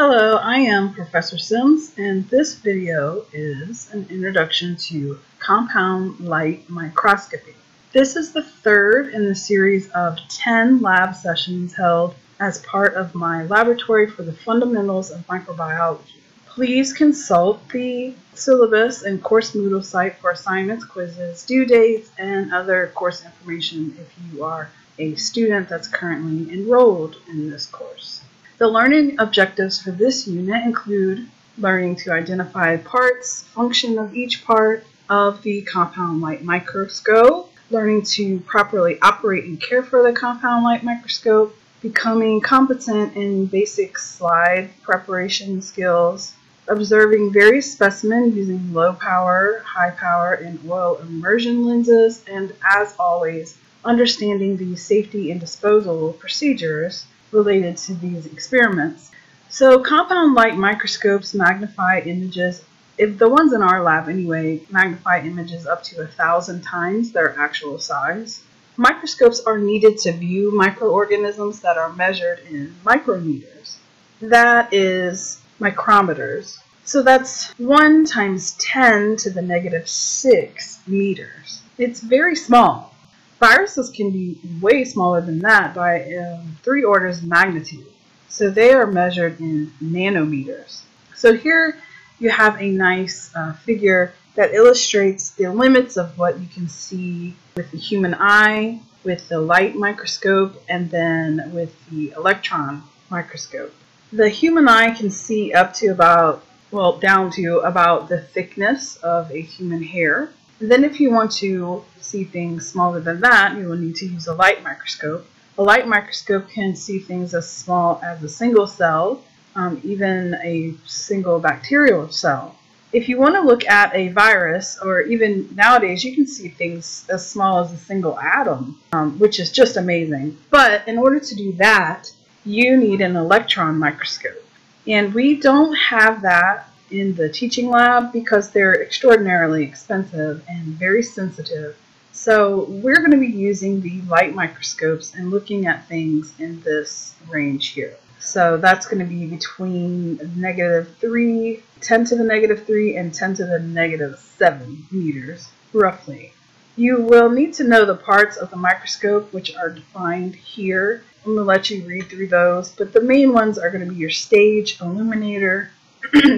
Hello, I am Professor Simms, and this video is an introduction to compound light microscopy. This is the third in the series of 10 lab sessions held as part of my laboratory for the fundamentals of microbiology. Please consult the syllabus and course Moodle site for assignments, quizzes, due dates, and other course information if you are a student that's currently enrolled in this course. The learning objectives for this unit include learning to identify parts, function of each part of the compound light microscope, learning to properly operate and care for the compound light microscope, becoming competent in basic slide preparation skills, observing various specimens using low power, high power, and oil immersion lenses, and as always, understanding the safety and disposal procedures related to these experiments. So compound light microscopes magnify images, if the ones in our lab anyway, magnify images up to 1,000 times their actual size. Microscopes are needed to view microorganisms that are measured in micrometers. That is micrometers. So that's 1 times 10 to the negative 6 meters. It's very small. Viruses can be way smaller than that by 3 orders of magnitude. So they are measured in nanometers. So here you have a nice figure that illustrates the limits of what you can see with the human eye, with the light microscope, and then with the electron microscope. The human eye can see up to about, well, down to about the thickness of a human hair. And then if you want to see things smaller than that, you will need to use a light microscope. A light microscope can see things as small as a single cell, even a single bacterial cell. If you want to look at a virus, or even nowadays, you can see things as small as a single atom, which is just amazing. But in order to do that, you need an electron microscope. And we don't have that in the teaching lab because they're extraordinarily expensive and very sensitive. So we're going to be using the light microscopes and looking at things in this range here. So that's going to be between -3, 10 to the -3 and 10 to the -7 meters, roughly. You will need to know the parts of the microscope, which are defined here. I'm going to let you read through those, but the main ones are going to be your stage, illuminator,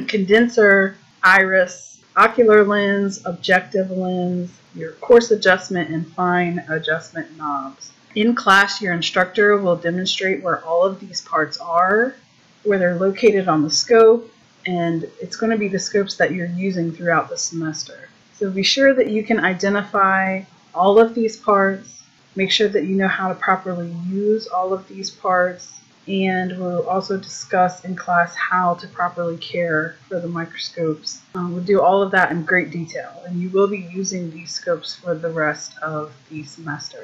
condenser, iris, ocular lens, objective lens, your course adjustment, and fine adjustment knobs. In class, your instructor will demonstrate where all of these parts are, where they're located on the scope, and it's going to be the scopes that you're using throughout the semester. So be sure that you can identify all of these parts, make sure that you know how to properly use all of these parts, and we'll also discuss in class how to properly care for the microscopes. We'll do all of that in great detail, and you will be using these scopes for the rest of the semester.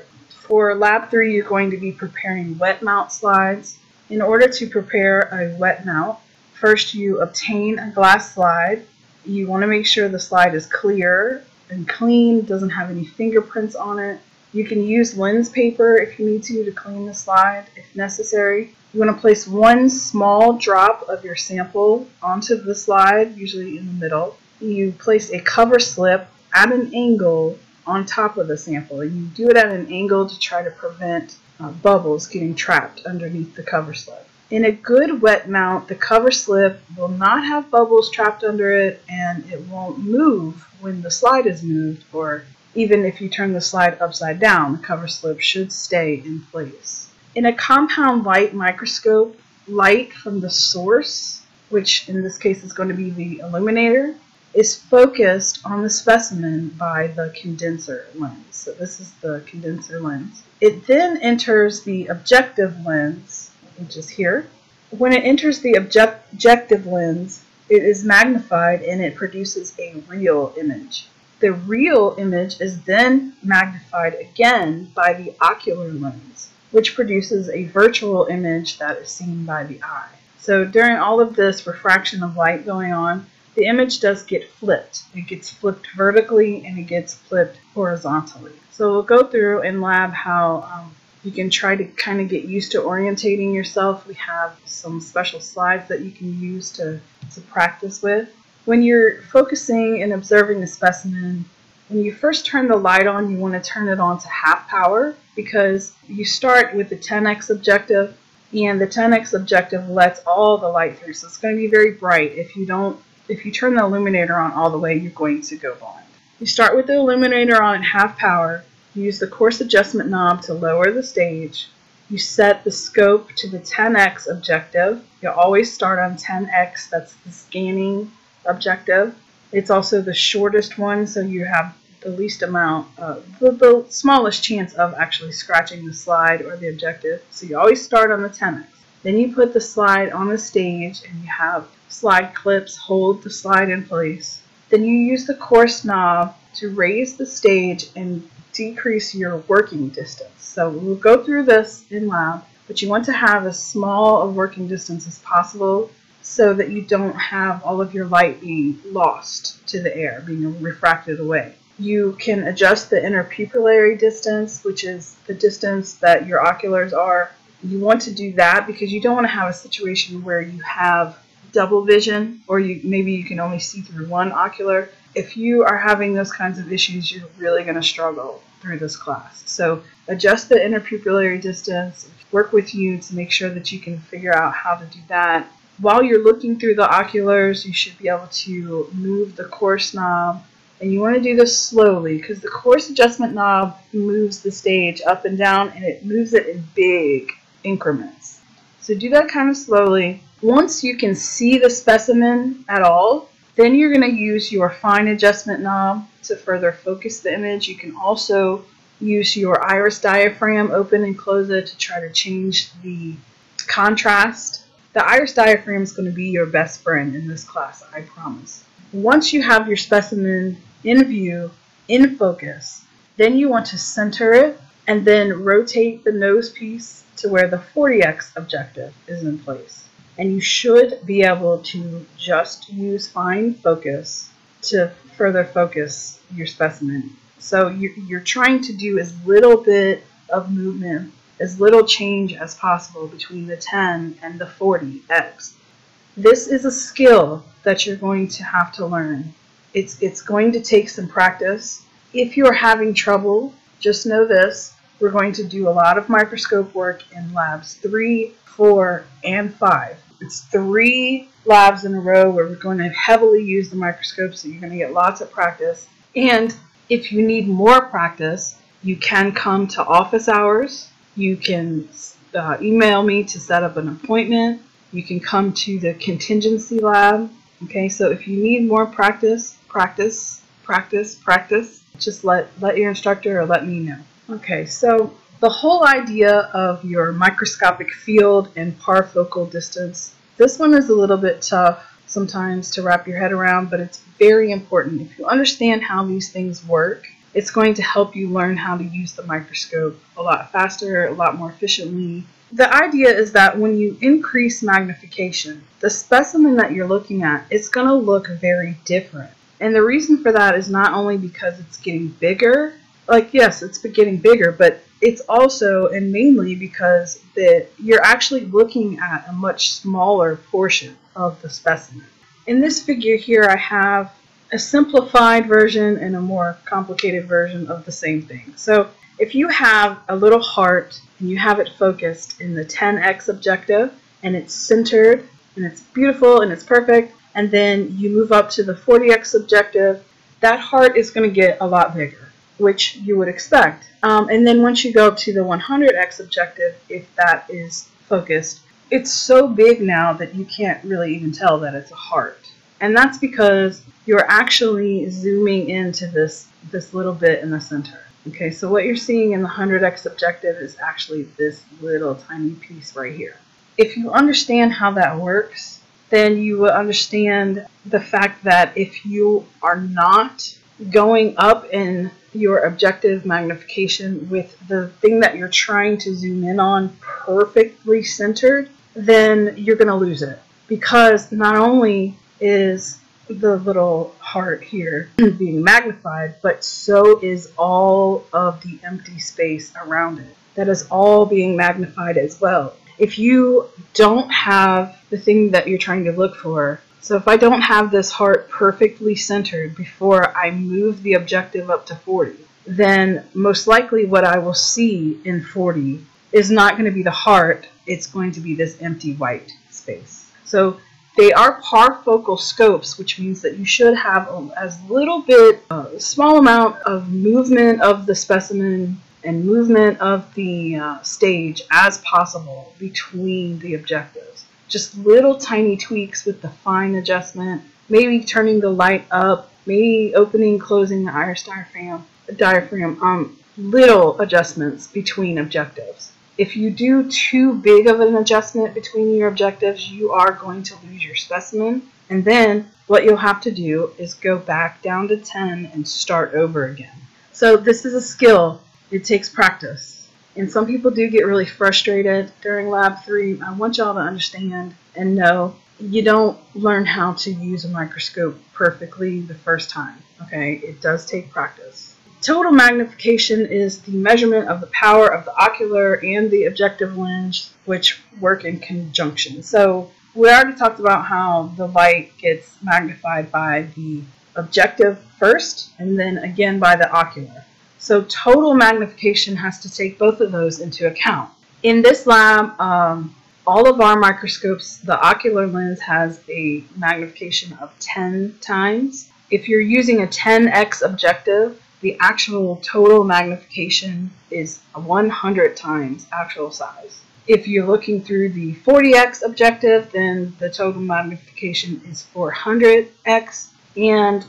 For Lab 3, you're going to be preparing wet mount slides. In order to prepare a wet mount, first you obtain a glass slide. You want to make sure the slide is clear and clean, doesn't have any fingerprints on it. You can use lens paper if you need to clean the slide if necessary. You want to place one small drop of your sample onto the slide, usually in the middle. You place a cover slip at an angle on top of the sample. And you do it at an angle to try to prevent bubbles getting trapped underneath the cover slip. In a good wet mount, the cover slip will not have bubbles trapped under it, and it won't move when the slide is moved, or even if you turn the slide upside down, the cover slip should stay in place. In a compound light microscope, light from the source, which in this case is going to be the illuminator, is focused on the specimen by the condenser lens. So this is the condenser lens. It then enters the objective lens, which is here. When it enters the objective lens, it is magnified and it produces a real image. The real image is then magnified again by the ocular lens, which produces a virtual image that is seen by the eye. So during all of this refraction of light going on, the image does get flipped. It gets flipped vertically and it gets flipped horizontally. So we'll go through in lab how You can try to kind of get used to orientating yourself. We have some special slides that you can use to practice with. When you're focusing and observing the specimen, when you first turn the light on, you want to turn it on to half power, because you start with the 10x objective, and the 10x objective lets all the light through, so it's going to be very bright. If you turn the illuminator on all the way, you're going to go blind. You start with the illuminator on at half power. Use the course adjustment knob to lower the stage. You set the scope to the 10x objective. You'll always start on 10x, that's the scanning objective. It's also the shortest one, so you have the least amount, the smallest chance of actually scratching the slide or the objective. So you always start on the 10x. Then you put the slide on the stage and you have slide clips hold the slide in place. Then you use the course knob to raise the stage and decrease your working distance. So we'll go through this in lab, but you want to have as small a working distance as possible so that you don't have all of your light being lost to the air, being refracted away. You can adjust the interpupillary distance, which is the distance that your oculars are. You want to do that because you don't want to have a situation where you have double vision, or maybe you can only see through one ocular. If you are having those kinds of issues, you're really going to struggle through this class. So adjust the interpupillary distance, work with you to make sure that you can figure out how to do that. While you're looking through the oculars, you should be able to move the course knob, and you want to do this slowly because the course adjustment knob moves the stage up and down, and it moves it in big increments. So do that kind of slowly. Once you can see the specimen at all, then you're going to use your fine adjustment knob to further focus the image. You can also use your iris diaphragm, open and close it, to try to change the contrast. The iris diaphragm is going to be your best friend in this class, I promise. Once you have your specimen in view, in focus, then you want to center it and then rotate the nose piece to where the 40x objective is in place. And you should be able to just use fine focus to further focus your specimen. So you're trying to do as little bit of movement, as little change as possible between the 10 and the 40x. This is a skill that you're going to have to learn. It's going to take some practice. If you're having trouble, just know this. We're going to do a lot of microscope work in labs 3, 4, and 5. It's 3 labs in a row where we're going to heavily use the microscope, so you're going to get lots of practice. And if you need more practice, you can come to office hours. You can email me to set up an appointment. You can come to the contingency lab. Okay, so if you need more practice, practice, just let your instructor or let me know. Okay, so the whole idea of your microscopic field and parfocal distance, this one is a little bit tough sometimes to wrap your head around, but it's very important. If you understand how these things work, it's going to help you learn how to use the microscope a lot faster, a lot more efficiently. The idea is that when you increase magnification, the specimen that you're looking at, it's going to look very different. And the reason for that is not only because it's getting bigger, like yes, it's getting bigger, but it's also and mainly because that you're actually looking at a much smaller portion of the specimen. In this figure here, I have a simplified version and a more complicated version of the same thing. So if you have a little heart and you have it focused in the 10x objective and it's centered and it's beautiful and it's perfect, and then you move up to the 40x objective, that heart is going to get a lot bigger, which you would expect. And then once you go up to the 100x objective, if that is focused, it's so big now that you can't really even tell that it's a heart. And that's because you're actually zooming into this little bit in the center. Okay, so what you're seeing in the 100x objective is actually this little tiny piece right here. If you understand how that works, then you will understand the fact that if you are not going up in your objective magnification with the thing that you're trying to zoom in on perfectly centered, then you're going to lose it, because not only is the little heart here being magnified, but so is all of the empty space around it. that is all being magnified as well. If you don't have the thing that you're trying to look for, so if I don't have this heart perfectly centered before I move the objective up to 40, then most likely what I will see in 40 is not going to be the heart, it's going to be this empty white space. So they are parfocal scopes, which means that you should have as little bit, small amount of movement of the specimen and movement of the stage as possible between the objectives. Just little tiny tweaks with the fine adjustment, maybe turning the light up, maybe opening, closing the iris diaphragm, little adjustments between objectives. If you do too big of an adjustment between your objectives, you are going to lose your specimen. And then what you'll have to do is go back down to 10 and start over again. So this is a skill. It takes practice. And some people do get really frustrated during lab 3. I want y'all to understand and know you don't learn how to use a microscope perfectly the first time. Okay, it does take practice. Total magnification is the measurement of the power of the ocular and the objective lens, which work in conjunction. So we already talked about how the light gets magnified by the objective first, and then again by the ocular. So total magnification has to take both of those into account. In this lab, all of our microscopes, the ocular lens has a magnification of 10 times. If you're using a 10x objective, the actual total magnification is 100 times actual size. If you're looking through the 40x objective, then the total magnification is 400x. And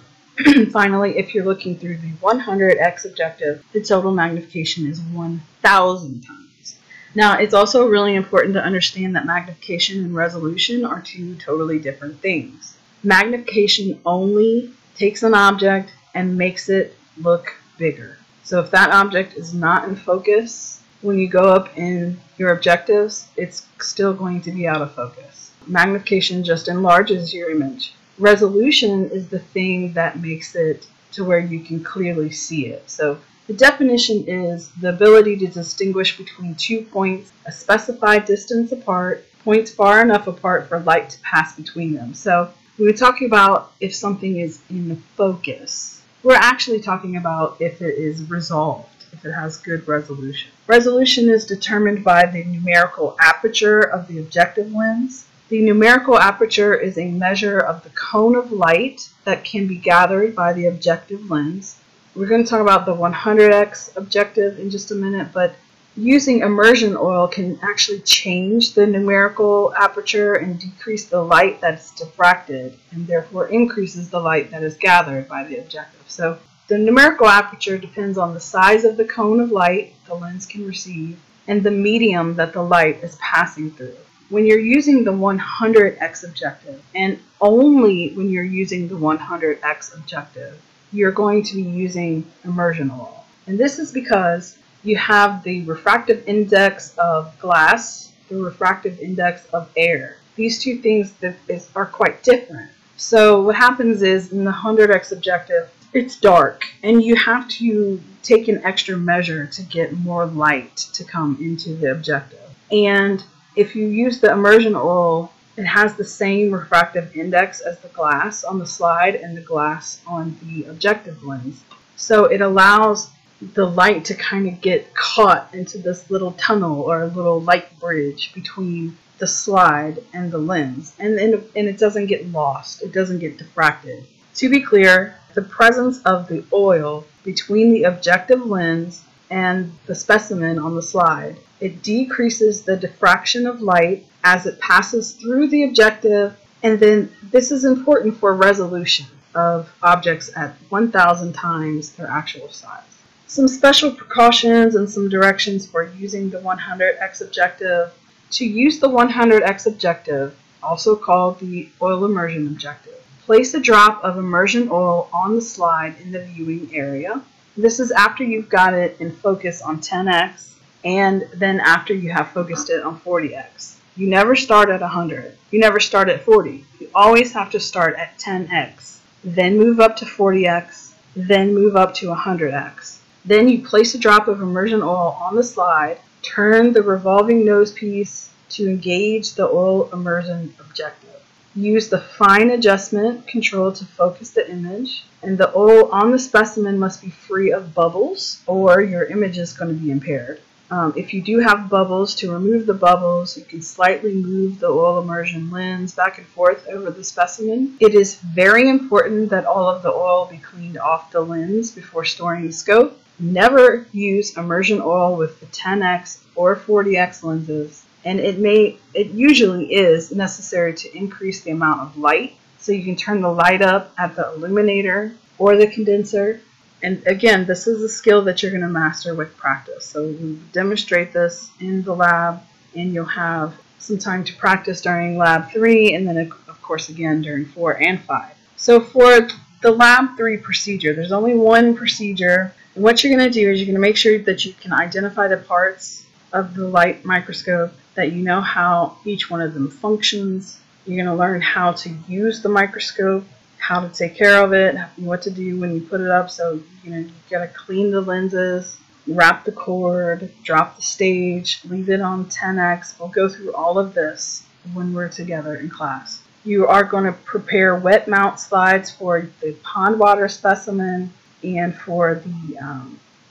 finally, if you're looking through the 100x objective, the total magnification is 1,000 times. Now, it's also really important to understand that magnification and resolution are two totally different things. Magnification only takes an object and makes it look bigger. So if that object is not in focus, when you go up in your objectives, it's still going to be out of focus. Magnification just enlarges your image. Resolution is the thing that makes it to where you can clearly see it. So the definition is the ability to distinguish between two points a specified distance apart, points far enough apart for light to pass between them. So we were talking about if something is in focus. We're actually talking about if it is resolved, if it has good resolution. Resolution is determined by the numerical aperture of the objective lens. The numerical aperture is a measure of the cone of light that can be gathered by the objective lens. We're going to talk about the 100x objective in just a minute, but using immersion oil can actually change the numerical aperture and decrease the light that's diffracted, and therefore increases the light that is gathered by the objective. So the numerical aperture depends on the size of the cone of light the lens can receive and the medium that the light is passing through. When you're using the 100x objective, and only when you're using the 100x objective, you're going to be using immersion oil. And this is because you have the refractive index of glass, the refractive index of air. These two things are quite different. So what happens is in the 100x objective, it's dark, and you have to take an extra measure to get more light to come into the objective. And if you use the immersion oil, it has the same refractive index as the glass on the slide and the glass on the objective lens. So it allows the light to kind of get caught into this little tunnel or a little light bridge between the slide and the lens, and it doesn't get lost, it doesn't get diffracted. To be clear, the presence of the oil between the objective lens and the specimen on the slide, it decreases the diffraction of light as it passes through the objective, and then this is important for resolution of objects at 1,000 times their actual size. Some special precautions and some directions for using the 100x objective. To use the 100x objective, also called the oil immersion objective, place a drop of immersion oil on the slide in the viewing area. This is after you've got it in focus on 10x, and then after you have focused it on 40x. You never start at 100. You never start at 40. You always have to start at 10x, then move up to 40x, then move up to 100x. Then you place a drop of immersion oil on the slide, Turn the revolving nosepiece to engage the oil immersion objective. Use the fine adjustment control to focus the image, and the oil on the specimen must be free of bubbles or your image is going to be impaired. If you do have bubbles, to remove the bubbles, you can slightly move the oil immersion lens back and forth over the specimen. It is very important that all of the oil be cleaned off the lens before storing the scope. Never use immersion oil with the 10x or 40x lenses, and it usually is necessary to increase the amount of light. So you can turn the light up at the illuminator or the condenser. And again, this is a skill that you're going to master with practice. So you demonstrate this in the lab, and you'll have some time to practice during lab 3, and then of course again during 4 and 5. So for the lab 3 procedure, there's only one procedure. And what you're going to do is you're going to make sure that you can identify the parts of the light microscope, that you know how each one of them functions. You're going to learn how to use the microscope, how to take care of it, what to do when you put it up. So, you gotta clean the lenses, wrap the cord, drop the stage, leave it on 10x. We'll go through all of this when we're together in class. You are gonna prepare wet mount slides for the pond water specimen and for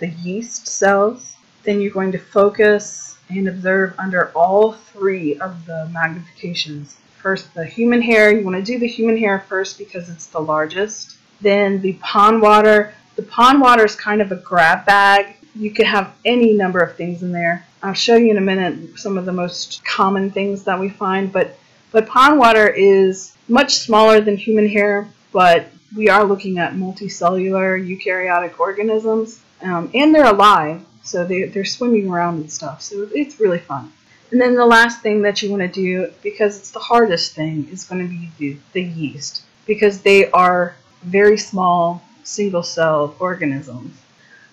the yeast cells. Then you're going to focus and observe under all 3 of the magnifications. First, the human hair. You want to do the human hair first because it's the largest. Then the pond water. The pond water is kind of a grab bag. You could have any number of things in there. I'll show you in a minute some of the most common things that we find. But pond water is much smaller than human hair, but we are looking at multicellular eukaryotic organisms. And they're alive, so they're swimming around and stuff. So it's really fun. And then the last thing that you want to do, because it's the hardest thing, is going to be the yeast, because they are very small single-celled organisms.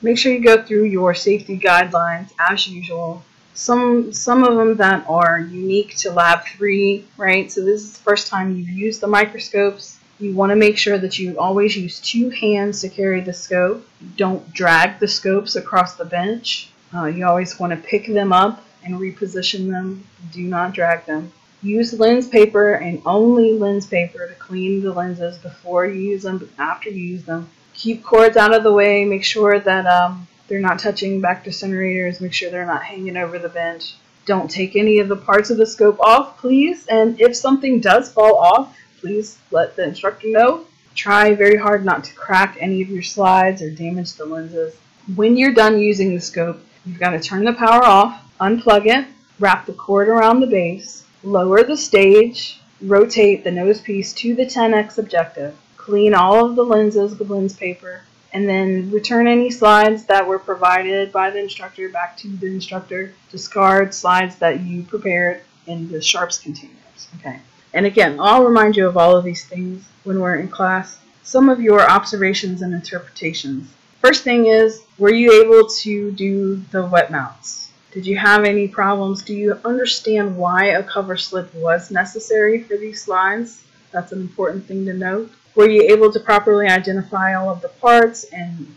Make sure you go through your safety guidelines as usual. Some of them that are unique to Lab 3, right? So this is the first time you've used the microscopes. You want to make sure that you always use 2 hands to carry the scope. Don't drag the scopes across the bench. You always want to pick them up and reposition them. Do not drag them. Use lens paper and only lens paper to clean the lenses before you use them, after you use them. Keep cords out of the way. Make sure that they're not touching back to centerators. Make sure they're not hanging over the bench. Don't take any of the parts of the scope off, please. And if something does fall off, please let the instructor know. Try very hard not to crack any of your slides or damage the lenses. When you're done using the scope, you've got to turn the power off, unplug it, wrap the cord around the base, lower the stage, rotate the nose piece to the 10x objective, clean all of the lenses with lens paper, and then return any slides that were provided by the instructor back to the instructor. Discard slides that you prepared in the sharps containers. Okay. And again, I'll remind you of all of these things when we're in class. Some of your observations and interpretations. First thing is, were you able to do the wet mounts? Did you have any problems? Do you understand why a cover slip was necessary for these slides? That's an important thing to note. Were you able to properly identify all of the parts, and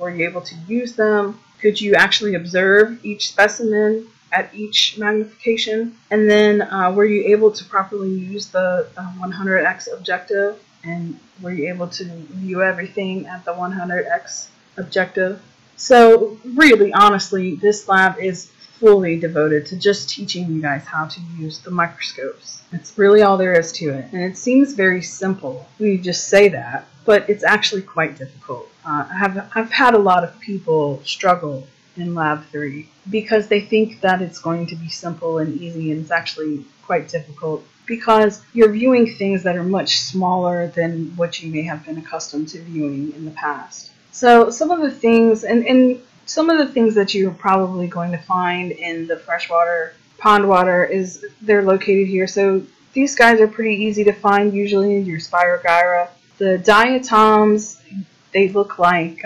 were you able to use them? Could you actually observe each specimen at each magnification? And then were you able to properly use the 100x objective? And were you able to view everything at the 100x objective? So really, honestly, this lab is fully devoted to just teaching you guys how to use the microscopes. It's really all there is to it. And it seems very simple when you just say that, but it's actually quite difficult. I've had a lot of people struggle in Lab 3 because they think that it's going to be simple and easy, and it's actually quite difficult because you're viewing things that are much smaller than what you may have been accustomed to viewing in the past. So some of the things, and some of the things that you're probably going to find in the freshwater pond water is they're located here. So these guys are pretty easy to find usually, your spirogyra. The diatoms, they look like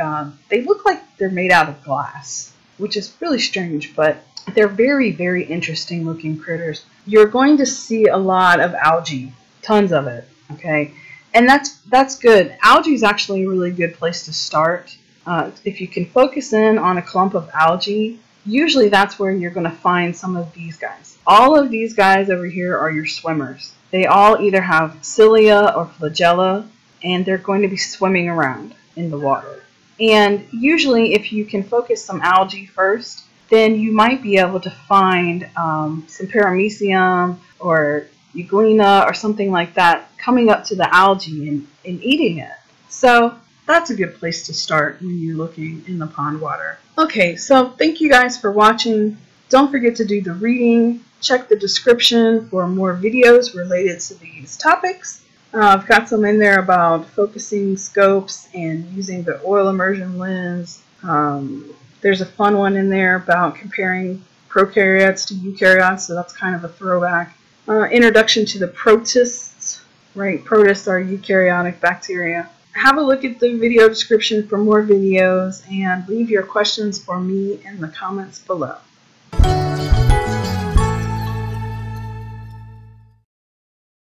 they're made out of glass, which is really strange, but they're very, very interesting looking critters. You're going to see a lot of algae, tons of it, okay? And that's good. Algae is actually a really good place to start. If you can focus in on a clump of algae, usually that's where you're going to find some of these guys. All of these guys over here are your swimmers. They all either have cilia or flagella, and they're going to be swimming around in the water. And usually if you can focus some algae first, then you might be able to find some paramecium or euglena or something like that coming up to the algae and eating it. So that's a good place to start when you're looking in the pond water. Okay, so thank you guys for watching. Don't forget to do the reading. Check the description for more videos related to these topics. I've got some in there about focusing scopes and using the oil immersion lens. There's a fun one in there about comparing prokaryotes to eukaryotes, so that's kind of a throwback. Introduction to the protists, right? Protists are eukaryotic bacteria. Have a look at the video description for more videos and leave your questions for me in the comments below.